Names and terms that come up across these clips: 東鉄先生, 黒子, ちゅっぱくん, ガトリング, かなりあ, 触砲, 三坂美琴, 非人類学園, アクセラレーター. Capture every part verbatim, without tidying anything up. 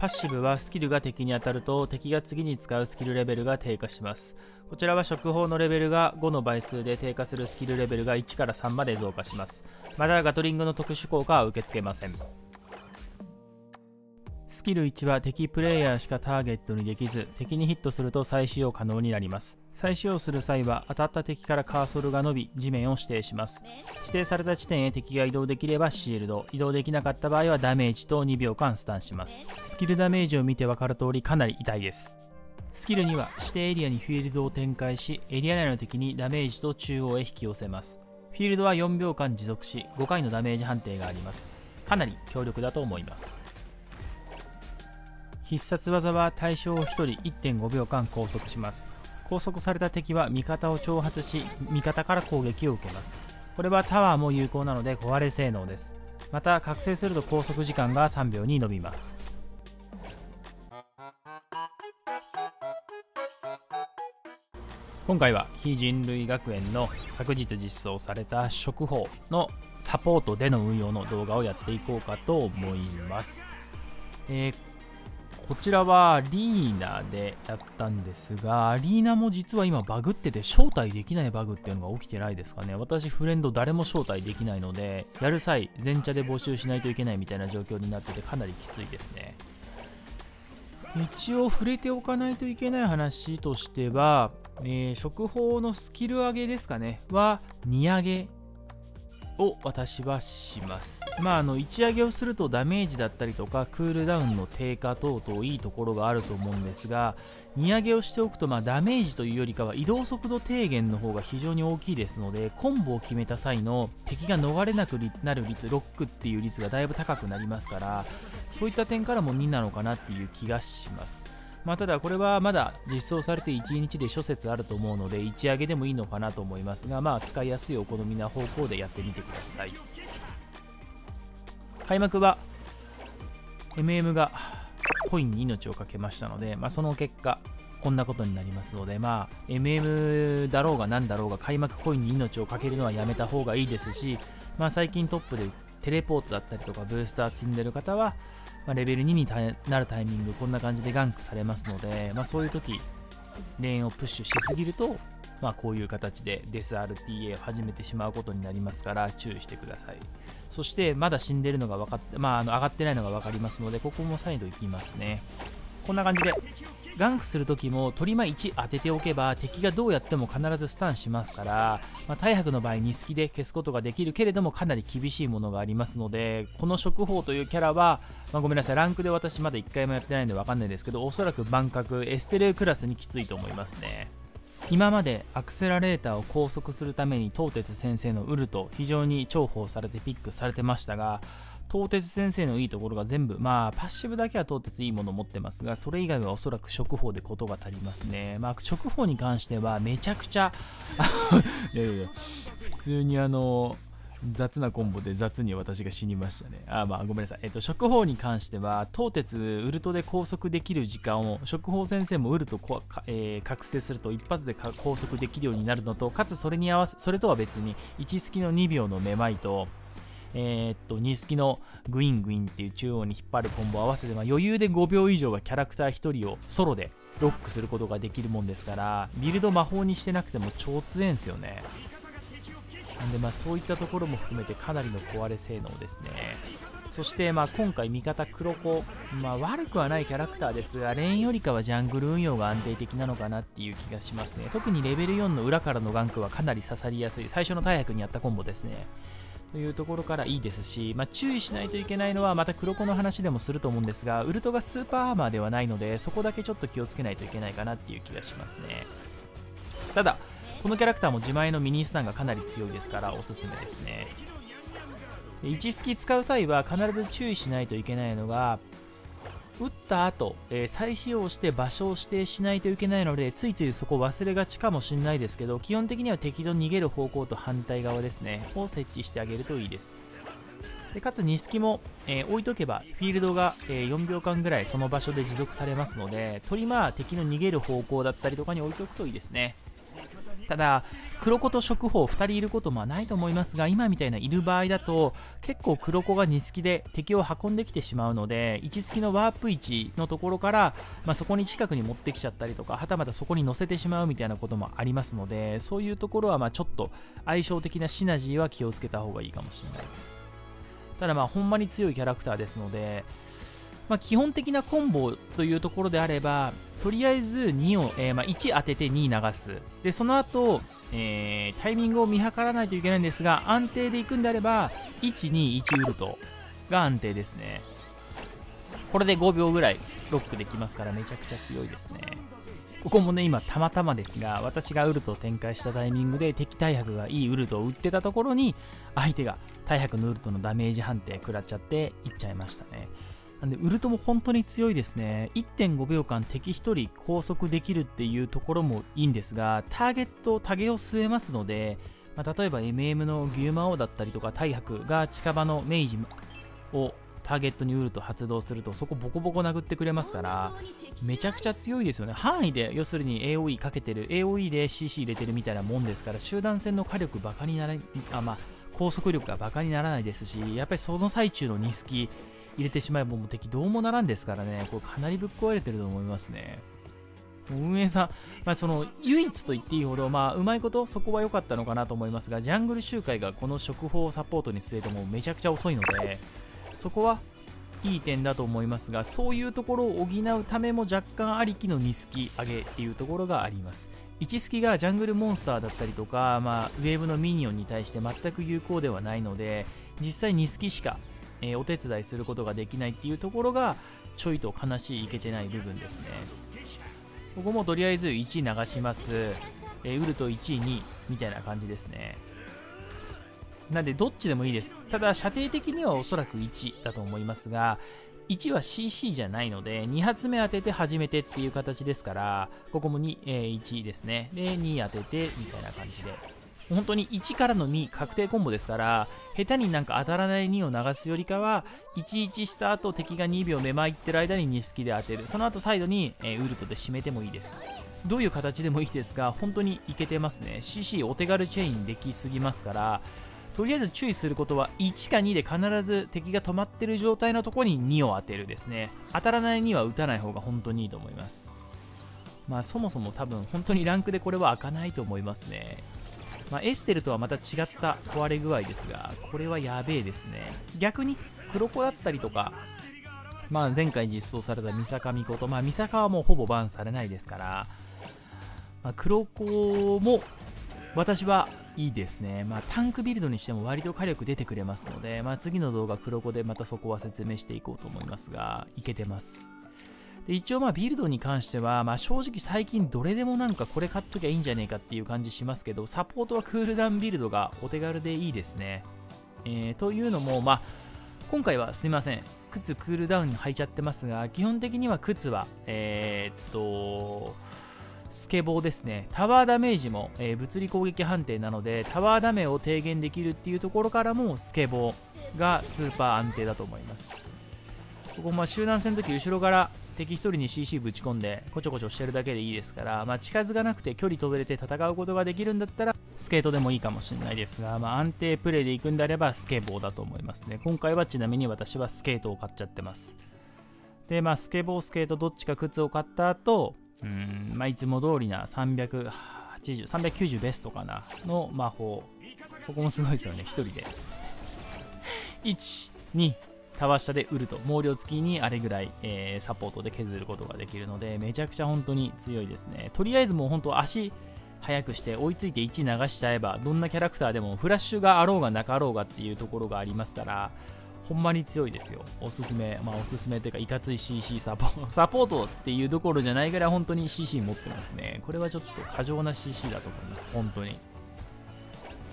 パッシブはスキルが敵に当たると敵が次に使うスキルレベルが低下します。こちらは触砲のレベルがごの倍数で低下するスキルレベルがいちからさんまで増加します。またガトリングの特殊効果は受け付けません。スキルいちは敵プレイヤーしかターゲットにできず、敵にヒットすると再使用可能になります。再使用する際は当たった敵からカーソルが伸び地面を指定します。指定された地点へ敵が移動できればシールド、移動できなかった場合はダメージとにびょうかんスタンします。スキルダメージを見て分かる通りかなり痛いです。スキルには指定エリアにフィールドを展開し、エリア内の敵にダメージと中央へ引き寄せます。フィールドはよんびょうかん持続しごかいのダメージ判定があります。かなり強力だと思います。必殺技は対象をひとり いってんごびょうかん拘束します。拘束された敵は味方を挑発し、味方から攻撃を受けます。これはタワーも有効なので壊れ性能です。また覚醒すると拘束時間がさんびょうに伸びます。今回は非人類学園の昨日実装された触砲のサポートでの運用の動画をやっていこうかと思います。えーこちらはアリーナでやったんですが、アリーナも実は今バグってて招待できないバグっていうのが起きてないですかね。私フレンド誰も招待できないので、やる際全チャで募集しないといけないみたいな状況になっててかなりきついですね。一応触れておかないといけない話としては、えー、触砲のスキル上げですかねはに上げを私はします。まああのいち上げをするとダメージだったりとかクールダウンの低下等々いいところがあると思うんですが、に上げをしておくとまあダメージというよりかは移動速度低減の方が非常に大きいですので、コンボを決めた際の敵が逃れなくなる率、ロックっていう率がだいぶ高くなりますから、そういった点からもになのかなっていう気がします。まあただこれはまだ実装されていちにちで諸説あると思うのでいち上げでもいいのかなと思いますが、まあ使いやすいお好みな方向でやってみてください。開幕は エムエム がコインに命をかけましたので、まあ、その結果こんなことになりますので、まあ エムエム だろうが何だろうが開幕コインに命をかけるのはやめた方がいいですし、まあ、最近トップでテレポートだったりとかブースター積んでる方はまあレベルにになるタイミングこんな感じでガンクされますので、まあ、そういう時レーンをプッシュしすぎると、まあ、こういう形でデス アールティーエー を始めてしまうことになりますから注意してください。そしてまだ死んでるのが分かって、まあ、あの上がってないのが分かりますので、ここも再度いきますね。こんな感じでガンクする時も取り間いち当てておけば敵がどうやっても必ずスタンしますから、まあ、大白の場合に隙で消すことができるけれどもかなり厳しいものがありますので、この触砲というキャラは、まあ、ごめんなさいランクで私まだいっかいもやってないんで分かんないですけど、おそらく万角エステレクラスにきついと思いますね。今までアクセラレーターを拘束するために東鉄先生のウルト非常に重宝されてピックされてましたが、東鉄先生のいいところが全部、まあパッシブだけは東鉄いいもの持ってますが、それ以外はおそらく触砲でことが足りますね。まあ触砲に関してはめちゃくちゃいやいやいや普通にあの雑なコンボで雑に私が死にましたね。あ、まあごめんなさい。えっと触砲に関しては東鉄ウルトで拘束できる時間を、触砲先生もウルトこ、えー、覚醒すると一発で拘束できるようになるのと、かつそれに合わせそれとは別にいちスキのにびょうのめまいとえーっとにスキのグイングインっていう中央に引っ張るコンボを合わせて、まあ、余裕でごびょう以上はキャラクターひとりをソロでロックすることができるもんですから、ビルド魔法にしてなくても超強いんですよね。なんでまあそういったところも含めてかなりの壊れ性能ですね。そしてまあ今回味方黒子、まあ、悪くはないキャラクターですが、レーンよりかはジャングル運用が安定的なのかなっていう気がしますね。特にレベルよんの裏からのガンクはかなり刺さりやすい、最初の大白にやったコンボですねというところからいいですし、まあ、注意しないといけないのはまた黒子の話でもすると思うんですが、ウルトがスーパーアーマーではないのでそこだけちょっと気をつけないといけないかなっていう気がしますね。ただこのキャラクターも自前のミニスタンがかなり強いですからおすすめですね。いちスキ使う際は必ず注意しないといけないのが、打った後、えー、再使用して場所を指定しないといけないので、ついついそこ忘れがちかもしれないですけど、基本的には敵の逃げる方向と反対側ですねを設置してあげるといいです。でかつにスキも、えー、置いとけばフィールドが、えー、よんびょうかんぐらいその場所で持続されますので、とりまあ敵の逃げる方向だったりとかに置いておくといいですね。ただ黒子と触宝ふたりいることもないと思いますが、今みたいないる場合だと結構黒子がに隙で敵を運んできてしまうので、いち隙のワープ位置のところから、まあ、そこに近くに持ってきちゃったりとか、はたまたそこに乗せてしまうみたいなこともありますので、そういうところはまあちょっと相性的なシナジーは気をつけた方がいいかもしれないです。ただまあほんまに強いキャラクターですので、まあ、基本的なコンボというところであれば、とりあえずにを、えーまあ、いち当ててに流す。で、その後、えー、タイミングを見計らないといけないんですが、安定でいくんであれば、いち、に、いちウルトが安定ですね。これでごびょうぐらいロックできますから、めちゃくちゃ強いですね。ここもね、今たまたまですが、私がウルトを展開したタイミングで敵大白がいいウルトを打ってたところに、相手が大白のウルトのダメージ判定食らっちゃっていっちゃいましたね。なんでウルトも本当に強いですね。 いってんごびょうかん敵ひとり拘束できるっていうところもいいんですが、ターゲットタゲを据えますので、まあ、例えば エムエム の牛魔王だったりとか大白が近場の明治をターゲットにウルト発動すると、そこボコボコ殴ってくれますから、めちゃくちゃ強いですよね。範囲で要するに エーオーイー かけてる、 エーオーイー で シーシー 入れてるみたいなもんですから、集団戦の火力バカにならあ、まあ、拘束力がバカにならないですし、やっぱりその最中のに隙入れてしまえばもう敵どうもならんですからね、これかなりぶっ壊れてると思いますね。運営さん、まあ、その唯一と言っていいほど、まあ、うまいことそこは良かったのかなと思いますが、ジャングル周回がこの触宝をサポートに据えてもめちゃくちゃ遅いので、そこはいい点だと思いますが、そういうところを補うためも若干ありきのに隙上げっていうところがあります。いち隙がジャングルモンスターだったりとか、まあ、ウェーブのミニオンに対して全く有効ではないので、実際に隙しかえー、お手伝いすることができないっていうところがちょいと悲しいいけてない部分ですね。ここもとりあえずいち流します、えー、ウルトいち、にみたいな感じですね。なんでどっちでもいいです。ただ射程的にはおそらくいちだと思いますが、いちは シーシー じゃないのでに発目当てて初めてっていう形ですから、ここもに、えー、いちですね。でに当ててみたいな感じで、本当にいちからのに確定コンボですから、下手になんか当たらないにを流すよりかは、いちいちした後敵がにびょうめまいってる間にに隙で当てる、その後サイドに、えー、ウルトで締めてもいいです。どういう形でもいいですが、本当にいけてますね。 シーシー お手軽チェインできすぎますから、とりあえず注意することはいちかにで必ず敵が止まってる状態のところににを当てるですね。当たらないには打たない方が本当にいいと思います。まあそもそも多分本当にランクでこれは開かないと思いますね。まあ、エステルとはまた違った壊れ具合ですが、これはやべえですね。逆に黒子だったりとか、まあ、前回実装された三坂美琴、まあ、三坂はもうほぼバンされないですから、まあ、黒子も私はいいですね。まあ、タンクビルドにしても割と火力出てくれますので、まあ、次の動画黒子でまたそこは説明していこうと思いますが、いけてます。で一応まあビルドに関しては、まあ、正直最近どれでもなんかこれ買っときゃいいんじゃねえかっていう感じしますけど、サポートはクールダウンビルドがお手軽でいいですね。えー、というのも、まあ、今回はすいません靴クールダウンに履いちゃってますが、基本的には靴はえー、っとスケボーですね。タワーダメージも、えー、物理攻撃判定なのでタワーダメを低減できるっていうところからもスケボーがスーパー安定だと思います。ここまあ集団戦の時後ろから敵ひとりに シーシー ぶち込んでこちょこちょしてるだけでいいですから、まあ、近づかなくて距離飛べて戦うことができるんだったらスケートでもいいかもしれないですが、まあ、安定プレイでいくんであればスケボーだと思いますね。今回はちなみに私はスケートを買っちゃってます。で、まあ、スケボースケートどっちか靴を買った後、うーん、まあいつも通りなさんびゃくはちじゅう、さんびゃくきゅうじゅうベストかなの魔法。ここもすごいですよね。ひとりでいち、にタワー下でウルト毛量付きにあれぐらい、えー、サポートで削ることができるので、めちゃくちゃ本当に強いですね。とりあえずもう本当足速くして追いついていち流しちゃえば、どんなキャラクターでもフラッシュがあろうがなかろうがっていうところがありますから、ほんまに強いですよ。おすすめ、まあおすすめというかいかつい シーシー サポサポートっていうどころじゃないぐらい本当に シーシー 持ってますね。これはちょっと過剰な シーシー だと思います、本当に。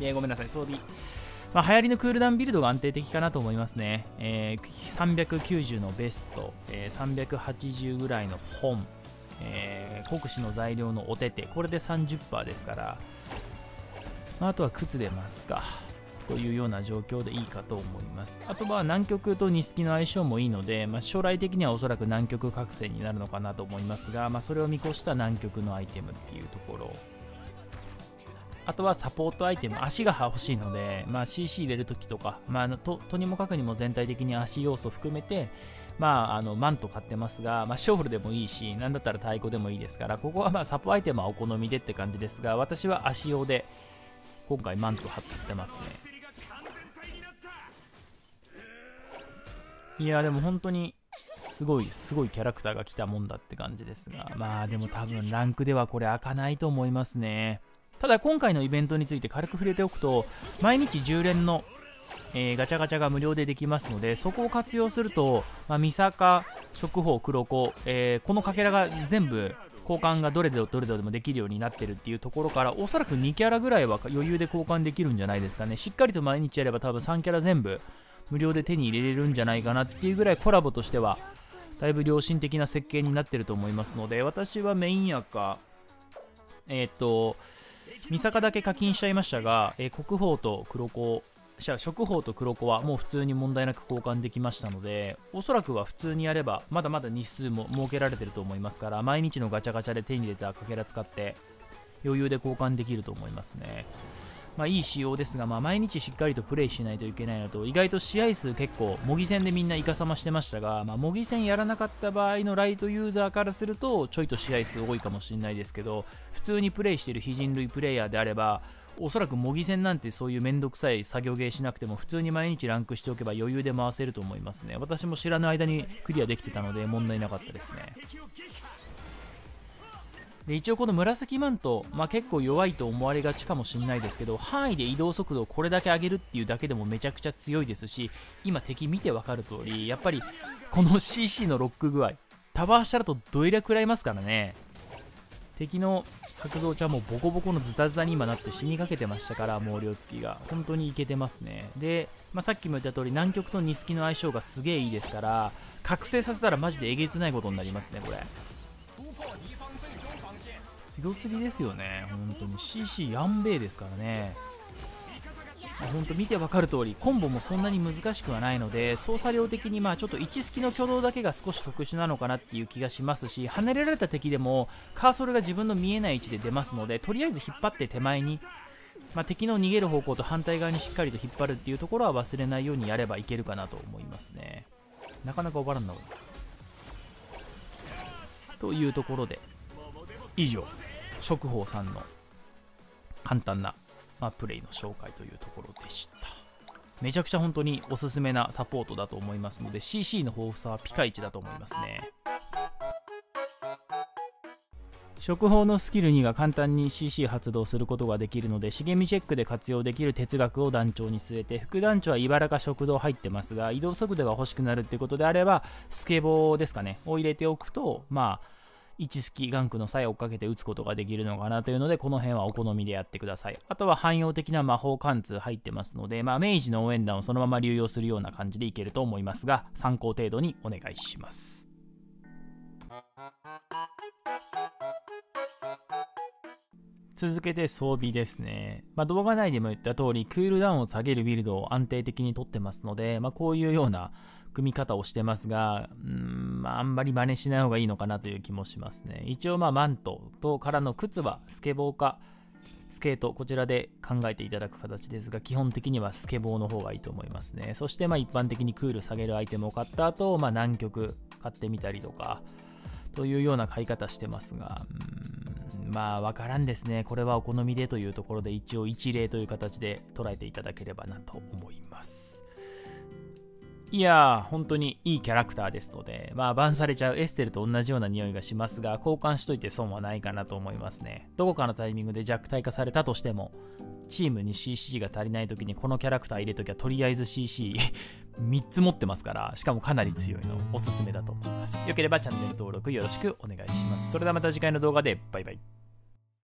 で、ごめんなさい装備、まあ、流行りのクールダウンビルドが安定的かなと思いますね。えー、さんびゃくきゅうじゅうのベスト、えー、さんびゃくはちじゅうぐらいの本、えー、国士の材料のお手手、これで さんじゅっパーセント ですから、まあ、あとは靴出ますかというような状況でいいかと思います。あとは南極とニスキの相性もいいので、まあ、将来的にはおそらく南極覚醒になるのかなと思いますが、まあ、それを見越した南極のアイテムっていうところ。あとはサポートアイテム、足が欲しいので、まあ、シーシー 入れるときとか、まあ、と, とにもかくにも全体的に足要素含めて、まあ、あのマント買ってますが、まあ、ショーフルでもいいし、なんだったら太鼓でもいいですから、ここはまあサポアイテムはお好みでって感じですが、私は足用で今回マント貼ってますね。いやーでも本当にすごいすごいキャラクターが来たもんだって感じですが、まあでも多分ランクではこれ開かないと思いますね。ただ今回のイベントについて軽く触れておくと、毎日じゅう連の、えー、ガチャガチャが無料でできますので、そこを活用すると、まあ、ミサカ、食宝、黒子、えー、このかけらが全部交換がどれどれでもできるようになってるっていうところから、おそらくにキャラぐらいは余裕で交換できるんじゃないですかね。しっかりと毎日やれば多分さんキャラ全部無料で手に入れれるんじゃないかなっていうぐらい、コラボとしてはだいぶ良心的な設計になってると思いますので、私はメイン赤、えー、っとミサカだけ課金しちゃいましたが、えー、国宝と黒子、食宝と黒子はもう普通に問題なく交換できましたので、おそらくは普通にやればまだまだ日数も設けられてると思いますから、毎日のガチャガチャで手に入れたかけら使って余裕で交換できると思いますね。まあいい仕様ですが、まあ、毎日しっかりとプレイしないといけないのと、意外と試合数結構模擬戦でみんなイカサマしてましたが、まあ、模擬戦やらなかった場合のライトユーザーからするとちょいと試合数多いかもしれないですけど、普通にプレイしている非人類プレイヤーであれば、おそらく模擬戦なんてそういうめんどくさい作業ゲーしなくても普通に毎日ランクしておけば余裕で回せると思いますね。私も知らぬ間にクリアできてたので問題なかったですね。で一応この紫マント、まあ、結構弱いと思われがちかもしれないですけど、範囲で移動速度をこれだけ上げるっていうだけでもめちゃくちゃ強いですし、今敵見てわかる通り、やっぱりこの シーシー のロック具合、タワーしたらとどえらくらいますからね。敵の白蔵ちゃんもボコボコのズタズタに今なって死にかけてましたから、毛量付きが本当にイケてますね。で、まあ、さっきも言った通り南極とニスキの相性がすげえいいですから、覚醒させたらマジでえげつないことになりますね。これ強すぎですよね、本当に。 シーシー やんべえですからね。本当見てわかる通りコンボもそんなに難しくはないので、操作量的にまあちょっといちスキの挙動だけが少し特殊なのかなっていう気がしますし、離れられた敵でもカーソルが自分の見えない位置で出ますので、とりあえず引っ張って手前に、まあ、敵の逃げる方向と反対側にしっかりと引っ張るっていうところは忘れないようにやればいけるかなと思いますね。なかなか終わらんなというところで、以上食宝さんの簡単なまあ、プレイの紹介というところでした。めちゃくちゃ本当におすすめなサポートだと思いますので、 シーシー の豊富さはピカイチだと思いますね。食宝のスキルにが簡単に シーシー 発動することができるので、茂みチェックで活用できる哲学を団長に据えて、副団長は茨か食堂入ってますが、移動速度が欲しくなるってことであればスケボーですかねを入れておくと、まあいちスキガンクの際を追っかけて打つことができるのかなというので、この辺はお好みでやってください。あとは汎用的な魔法貫通入ってますので、まあ、明治の応援団をそのまま流用するような感じでいけると思いますが、参考程度にお願いします。続けて装備ですね、まあ、動画内でも言った通りクールダウンを下げるビルドを安定的に取ってますので、まあ、こういうような組み方をしてますが、うーん、まあ、あんまり真似しない方がいいのかなという気もしますね。一応まあマントとからの靴はスケボーかスケート、こちらで考えていただく形ですが、基本的にはスケボーの方がいいと思いますね。そしてまあ一般的にクール下げるアイテムを買った後、まあ南極買ってみたりとかというような買い方してますが、うーん、まあ分からんですね。これはお好みでというところで、一応一例という形で捉えていただければなと思います。いやー本当にいいキャラクターですので、まあバンされちゃうエステルと同じような匂いがしますが、交換しといて損はないかなと思いますね。どこかのタイミングで弱体化されたとしても、チームに シーシー が足りない時にこのキャラクター入れときはとりあえず シーシー みっ つ持ってますから、しかもかなり強いのおすすめだと思います。よければチャンネル登録よろしくお願いします。それではまた次回の動画で、バイバイ。